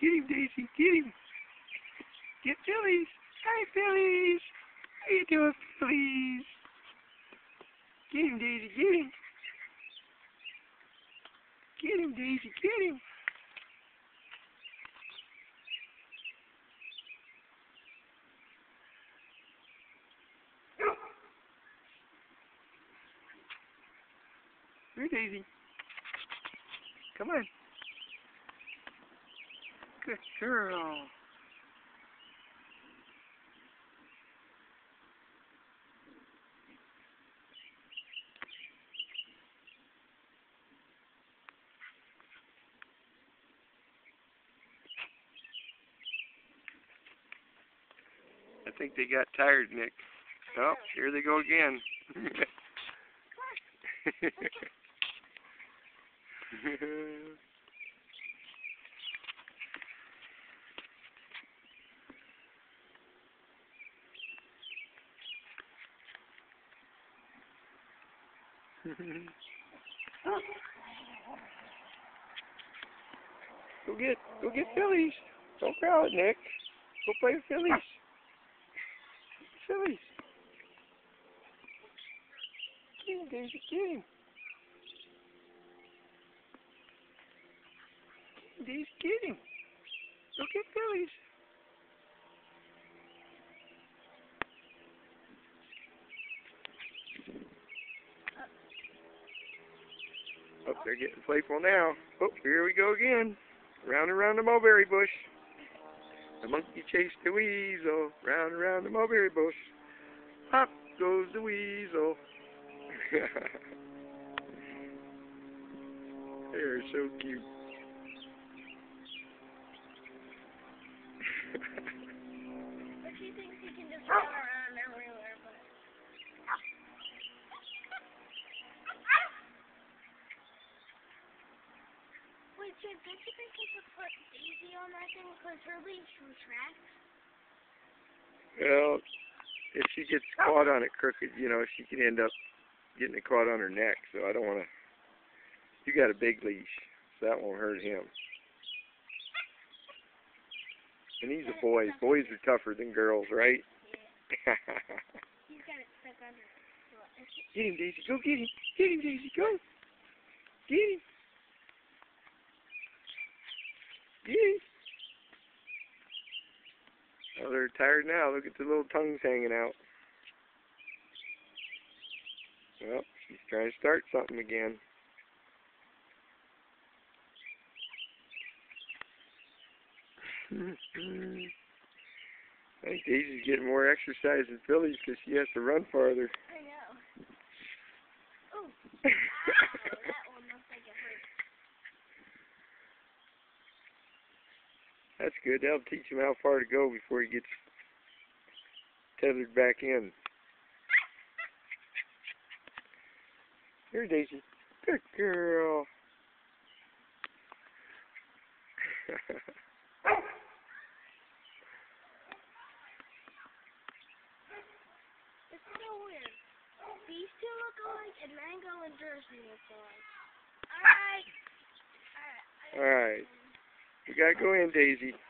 Get him, Daisy. Get him. Get Phillies. Hi, Phillies. How you doing, Phillies? Get him, Daisy. Get him. Get him, Daisy. Get him. Here, Daisy. Come on. Good girl. I think they got tired, Nick. Oh, here they go again. Go get Phillies. Don't growl at Nick. Go play with Phillies. Phillies. Get him, Daisy. Get him. He's kidding. Look at Phillies. Oh, they're getting playful now. Oh, here we go again. Round and round the mulberry bush. The monkey chased the weasel. Round and round the mulberry bush. Pop goes the weasel. They're so cute. She thinks she can just run around everywhere, but... Wait, Jim, don't you think you could put Daisy on that thing? Because her leaves from tracks? Well, if she gets caught on it crooked, you know, she could end up getting it caught on her neck, so I don't want to... You got a big leash, so that won't hurt him. And he's a boy. Boys are tougher than girls, right? Yeah. He's got it stuck under his foot. Get him, Daisy. Go get him. Get him, Daisy. Go. Get him. Get him. Oh, they're tired now. Look at the little tongues hanging out. Well, she's trying to start something again. I think Daisy's getting more exercise than Phillies because she has to run farther. I know. Oh, that one looks like it hurts. That's good. That'll teach him how far to go before he gets tethered back in. Here, Daisy. Good girl. These two look alike, and Mango and Jersey look alike. Alright. We gotta go in, Daisy.